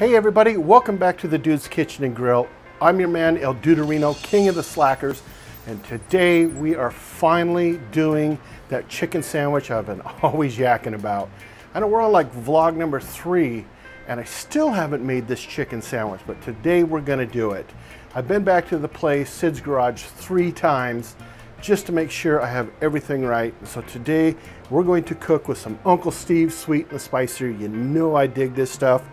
Hey everybody, welcome back to the Dude's Kitchen and Grill. I'm your man, El Duderino, king of the slackers. And today we are finally doing that chicken sandwich I've been always yakking about. I know we're on like vlog number 3 and I still haven't made this chicken sandwich, but today we're gonna do it. I've been back to the place, Sid's Garage, 3 times just to make sure I have everything right. So today we're going to cook with some Uncle Steve's Sweet and Spicy. You know I dig this stuff.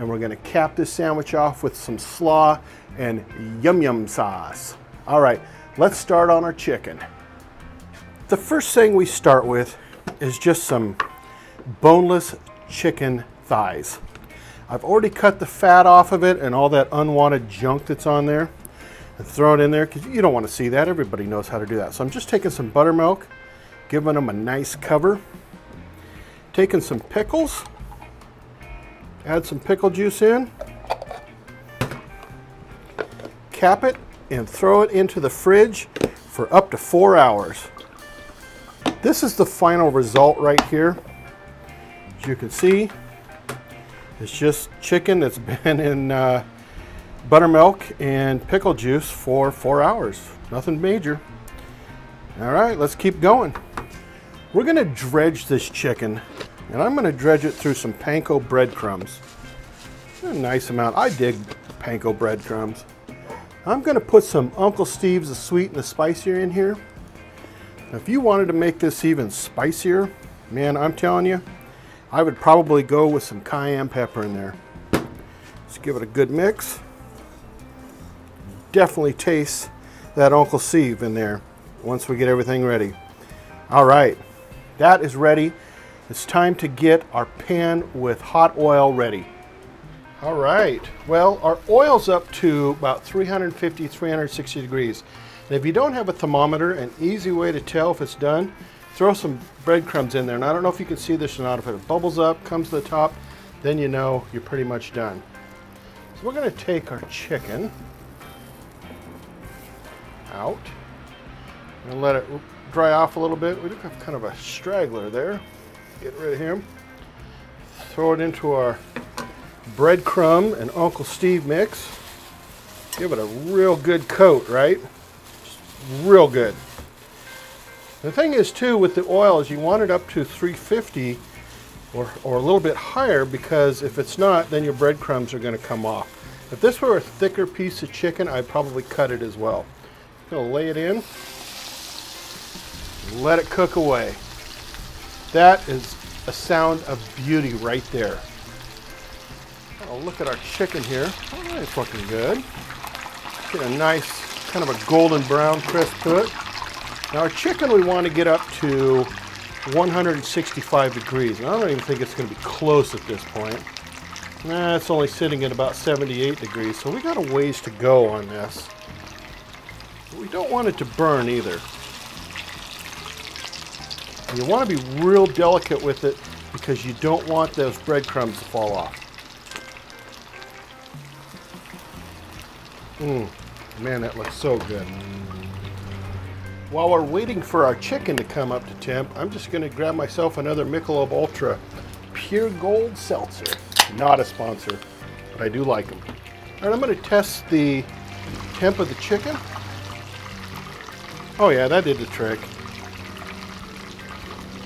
And we're gonna cap this sandwich off with some slaw and yum-yum sauce. All right, let's start on our chicken. The first thing we start with is just some boneless chicken thighs. I've already cut the fat off of it and all that unwanted junk that's on there and throw it in there, because you don't wanna see that. Everybody knows how to do that. So I'm just taking some buttermilk, giving them a nice cover, taking some pickles, add some pickle juice in, cap it, and throw it into the fridge for up to 4 hours. This is the final result right here. As you can see, it's just chicken that's been in buttermilk and pickle juice for 4 hours. Nothing major. All right, let's keep going. We're gonna dredge this chicken, and I'm gonna dredge it through some panko breadcrumbs. A nice amount. I dig panko breadcrumbs. I'm gonna put some Uncle Steve's, the sweet and the spicier, in here. Now, if you wanted to make this even spicier, man, I'm telling you, I would probably go with some cayenne pepper in there. Just give it a good mix. Definitely taste that Uncle Steve in there once we get everything ready. All right, that is ready. It's time to get our pan with hot oil ready. All right, well, our oil's up to about 350, 360 degrees. And if you don't have a thermometer, an easy way to tell if it's done, throw some breadcrumbs in there. And I don't know if you can see this or not. If it bubbles up, comes to the top, then you know you're pretty much done. So we're gonna take our chicken out and let it dry off a little bit. We do have kind of a straggler there. Get rid of him. Throw it into our breadcrumb and Uncle Steve mix. Give it a real good coat, right? Just real good. The thing is too with the oil is you want it up to 350 or a little bit higher, because if it's not, then your breadcrumbs are going to come off. If this were a thicker piece of chicken, I'd probably cut it as well. I'm going to lay it in. Let it cook away. That is a sound of beauty right there. Oh, look at our chicken here. All right, it's looking good. Get a nice kind of a golden brown crisp to it. Now our chicken, we want to get up to 165 degrees. And I don't even think it's going to be close at this point. Nah, it's only sitting at about 78 degrees. So we got a ways to go on this. But we don't want it to burn either. You want to be real delicate with it because you don't want those breadcrumbs to fall off. Man, that looks so good. While we're waiting for our chicken to come up to temp, I'm just going to grab myself another Michelob Ultra Pure Gold Seltzer. Not a sponsor, but I do like them. All right, I'm going to test the temp of the chicken. Oh yeah, that did the trick.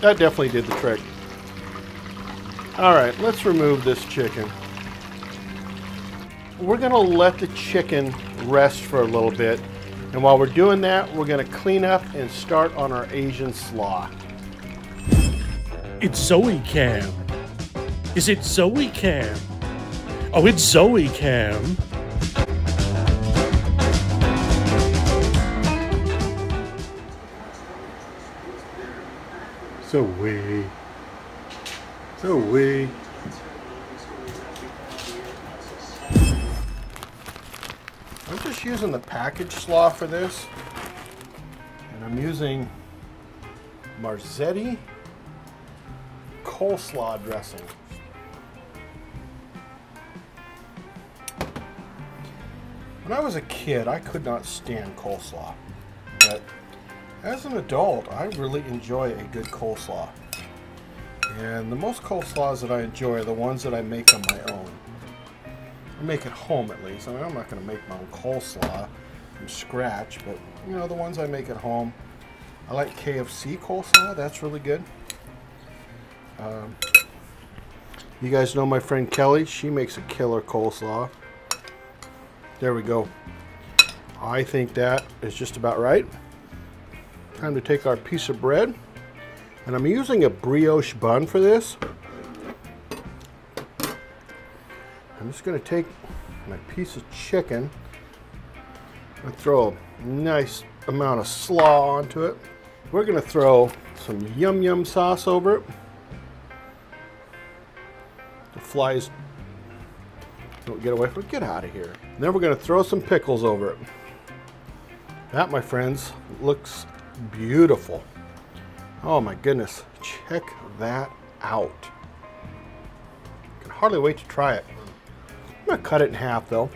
That definitely did the trick. All right, let's remove this chicken. We're gonna let the chicken rest for a little bit. And while we're doing that, we're gonna clean up and start on our Asian slaw. It's Zoe Cam. Is it Zoe Cam? Oh, it's Zoe Cam. Zoe. I'm just using the package slaw for this, and I'm using Marzetti coleslaw dressing. When I was a kid, I could not stand coleslaw, but as an adult, I really enjoy a good coleslaw. And the most coleslaws that I enjoy are the ones that I make on my own. make at home at least. I mean, I'm not going to make my own coleslaw from scratch, but you know, the ones I make at home. I like KFC coleslaw, that's really good. You guys know my friend Kelly, she makes a killer coleslaw. There we go. I think that is just about right. Time to take our piece of bread, and I'm using a brioche bun for this. I'm just going to take my piece of chicken and throw a nice amount of slaw onto it. We're going to throw some yum yum sauce over it. The flies don't get away from it. Get out of here. And then we're going to throw some pickles over it. That, my friends, looks beautiful. Oh my goodness, check that out. I can hardly wait to try it. I'm going to cut it in half though.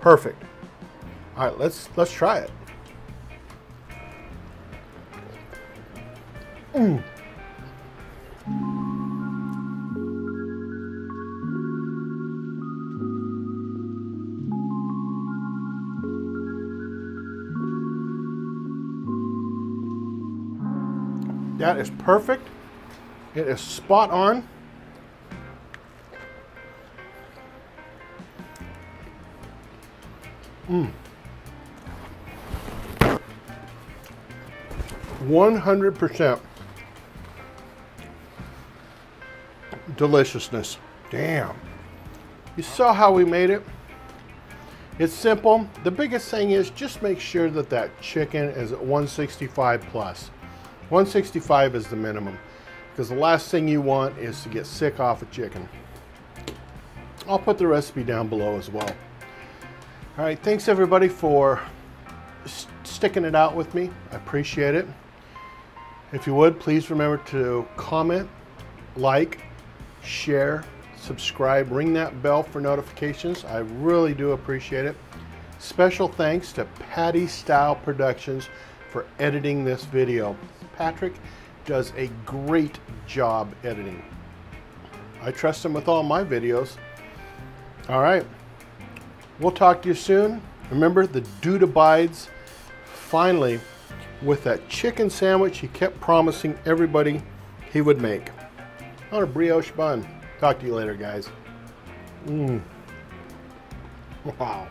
Perfect. All right, let's try it. Mm. That is perfect. It is spot on. Mm. 100% deliciousness. Damn. You saw how we made it. It's simple. The biggest thing is just make sure that that chicken is at 165 plus. 165 is the minimum, because the last thing you want is to get sick off of chicken. I'll put the recipe down below as well. All right, thanks everybody for sticking it out with me. I appreciate it. If you would, please remember to comment, like, share, subscribe, ring that bell for notifications. I really do appreciate it. Special thanks to Patty Style Productions for editing this video. Patrick does a great job editing. I trust him with all my videos. All right, we'll talk to you soon. Remember, the dude abides. Finally, with that chicken sandwich he kept promising everybody he would make. On a brioche bun. Talk to you later, guys. Mmm. Wow.